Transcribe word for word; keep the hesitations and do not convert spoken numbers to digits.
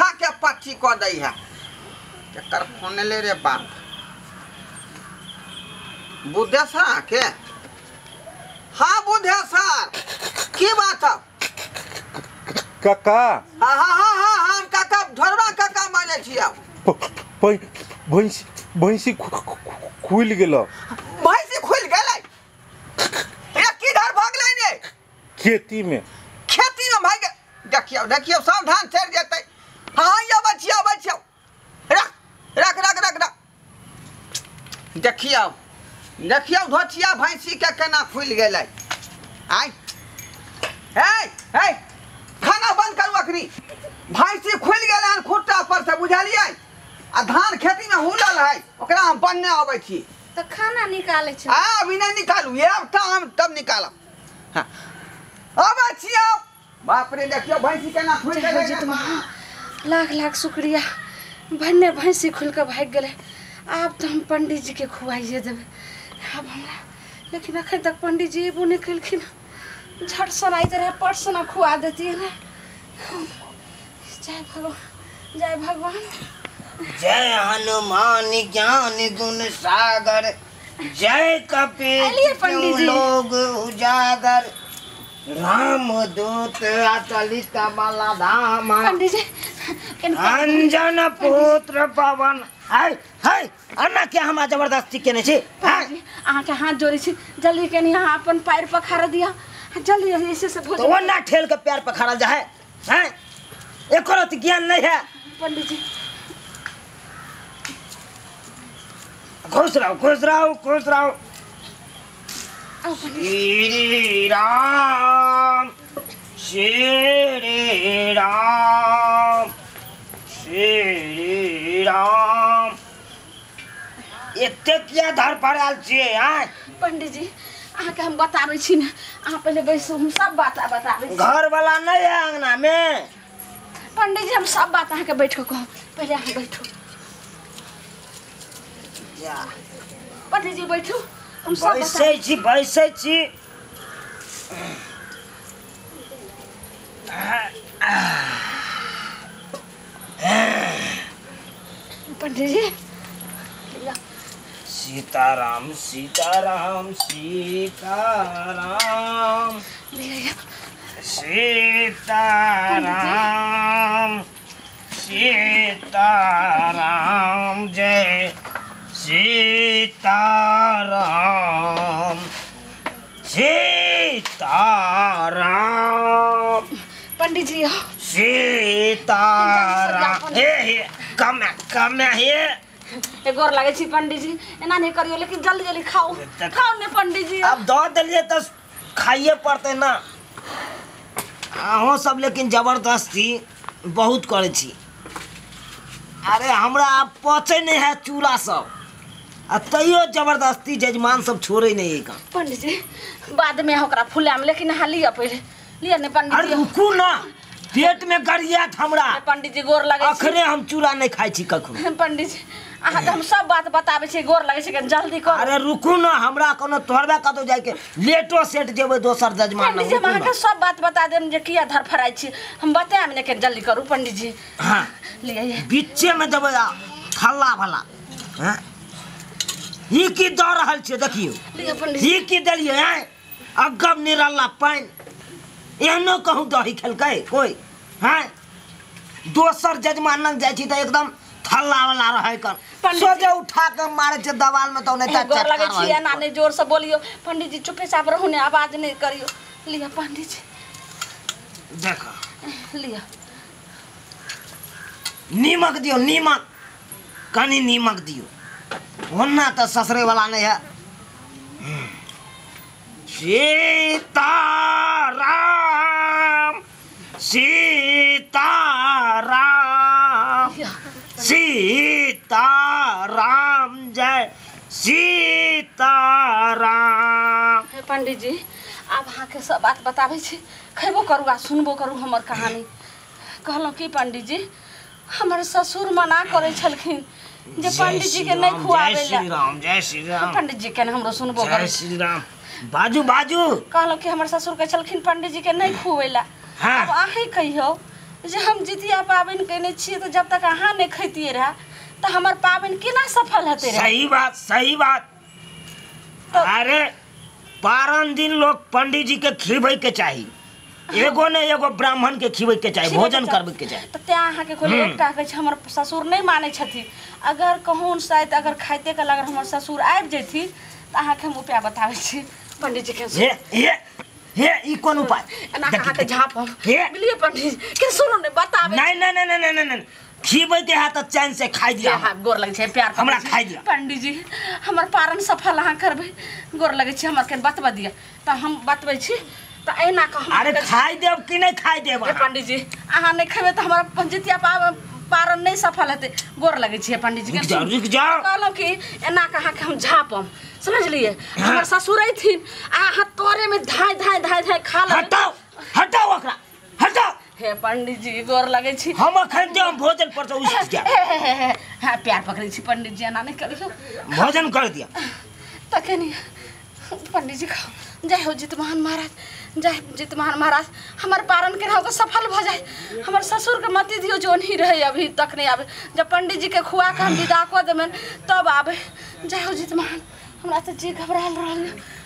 पीछा के पक्षी कह दी है। जर फोन ले रे बाप बुद्धे सर के। हाँ बुद्धे सर की बात है काका? हाँ हाँ हाँ हाँ हम काका ढोरवा काका माने छियै। भैंसी भैंसी खुलि गेलै। भैंसी खुलि गेलै ए किधर भागलै ने? खेती में खेती में भाग। देखियौ देखियौ सावधान चढ़ि जेतै। हाँ यो बचियौ बचियौ रख रख रख रख रख। देखियौ देखियौ धोतिया भैंसी के केना खुलि गेलै। आइ हे हे खाना बंद करू अखनी। भैंसी खुलि गेलै हन खुट्टा पर से बुझलियै। आ धान खेती में हुलल है ओकरा हम बनने आबै छी त खाना निकालै छी। आ बिना निकालू एकटा हम तब निकालब। हां आबै छी। बाप रे देखियो भैंसी केना खुलि गेलै। लाख लाख शुक्रिया भन्ने भैंसी खुल के भाग गेलै। अब तो हम पंडित जी के खुआइए देबै अब हमरा। लेकिन अखन तक पंडित जी एबो निकलखिन। झट सनाई तरह परसना खुआ देती है। जय भगवान जय भगवान जय हनुमान ज्ञान गुण सागर जय कपीश लोग उजागर राम दूत अतलित बाला धाम अंजन पुत्र पवन। हाय हाय अन्ना क्या हमारा जबरदस्ती केने छी? अहाँ के हाथ जोड़ी छी जल्दी कनी अहाँ अपन पैर पखार दिया जल्दी ऐसे से भोज। तो ना ठेल के पैर पखारल जाए हैं एको रति ज्ञान नहीं है। पंडित जी खुश रहो खुश रहो खुश रहो। श्री राम श्री राम श्री राम। एते किया धर पर आयल छी? हां पंडित जी अहाँ के हम बताबै छी ना। अहाँ पहले बैसू हम सब बात बताबै छी। घर वाला नहीं है अंगना में? पंडित जी हम सब बात अहाँ के बैठ के कहब। पहले अहाँ बैठू पंडित जी बैठू हम सब बैसे छी बैसे छी। पंडित जी सीताराम सीताराम सीताराम सीताराम सीताराम जय सीताराम सीताराम। पंडित जी सीताराम हे हे कम कम हे ए गोर लागे छी पंडित जी। एना नहीं करियो लेकिन जल्दी जल्दी खाओ खाओ ने पंडित जी। अब दो देलिए तो खाइए पड़ते ना। अहो सब लेकिन जबरदस्ती बहुत करे छी। अरे हमरा अब पचे नहीं है चूड़ा सब आ तैयो जबरदस्ती जजमान सब छोड़े नहीं है। पंडित जी बाद में होकरा फुलाम लेकिन हाँ लिया पहले लिया ने पंडित जी। रुकू ना पेट में गरियात हमरा। पंडित जी गोर लगे अखने हम चूड़ा नहीं खाई छी कखनो। पंडित जी अहाँ तो हम सब बात बताबे छी गोर लगे छी जल्दी कर। अरे रुकू ना हमरा कोनो तोहरबा कतो जाय के लेटो सेट जेबे दोसर जजमान। पंडित जी हम अहाँ के सब बात बता देम जे किया धर फराई छी हम बताएब ने के जल्दी करू पंडित जी। हां लिए बीचे में देबे हल्ला भला। हैं ई की द रहल छी देखियो ई की देलिए हैं अगम निराला पानी एहनो कहूँ दही खेलकै कोई। हैं दोसर जजमान लग जाय छी त एकदम हल्ला वाला रहै कर सोझे उठा के मारे छै दवाल में। तो नै त गोर लगै छी एना नै जोर से बोलियो। पंडित जी चुपे साफ रहू ने आवाज नै करियो। लिया पंडित जी देखो लिया नीमक दियो नीमक कनी नीमक दियो होना त ससुरे वाला नै है। सीताराम सीताराम सीताराम जय सीताराम। पंडित जी अब अहाँ के सब बात बताबै छी खैबो करू आ सुनबो करू हमर कहानी। कहलौं कि पंडित जी हमर ससुर मना करै छलखिन जे पंडित जी के नै खुआबै ला। जय श्री राम जय श्री राम। पंडित जी के हमरो सुनबो करू। जय श्री राम बाजू बाजू। कहलौं कि हमर ससुर कहै छलखिन पंडित जी के नै खुआबै ला। अब अहाँ कहियो हम जितिया पावन कहने छी तो जब तक अहाँ नहीं खैतिए रहा तो हमार पावन केना सफल होते रहा। सही बात सही बात। तो अरे बारह दिन लोग पंडित जी के खिलबै के चाहिए, एगो ने एगो ब्राह्मण के खिलबै के चाहिए, भोजन करबै के चाहिए। तो ते अहाँ के कोई एकटा कह हमर ससुर नहीं माने छथि, अगर कहूँ शायद अगर खाइते के अगर हमर ससुर आबि जेथि तो अहाँ के हम उपाय बताबै छी पंडित जी के। ये ये हे ई कोन उपाय ना कहा के झाप बिलिए पंडित के सुनो ने बतावे। नहीं नहीं नहीं नहीं नहीं नहीं खिबै के हाथ चैन से खाइ दिया। हां गोर लगे छै प्यार हमरा खाइ दिया। पंडित जी हमर पारण सफल अहाँ करबै, गोर लगे छै हमरा के बतबा दिया त हम बतबै छी त एना कह। अरे खाइ देब कि नहीं खाइ देब पंडित जी, अहाँ नहीं खबे त हमरा पंडितिया पारण नहीं सफल हते, गोर लगे छै पंडित जी के। रुक जाओ कहलौ कि एना कहा के हम झापम समझ लिए। हमर ससुर थीन आ हतोरे में धाय धाय धाय धाय खा ल। हटाओ हटाओ ओकरा हटाओ। हे पंडित जी गोर लगे छी हम अखन जे हम भोजन पर उस क्या। हां प्यार पकड़े छी पंडित जी, एना नहीं करियो भोजन कर दिया तखनी। पंडित जी खाओ, जय हो जितवाहन महाराज, जय जितवाहन महाराज। हमार पारण के रहौ सफल भ जाए, हमार ससुर के मति दियो जो नहीं रहे अभी तक नहीं आवे। जब पंडित जी के खुआ के हम विदा क देबन तब आवे। जय हो जितवाहन, हमरा तो जी घबराल रहा।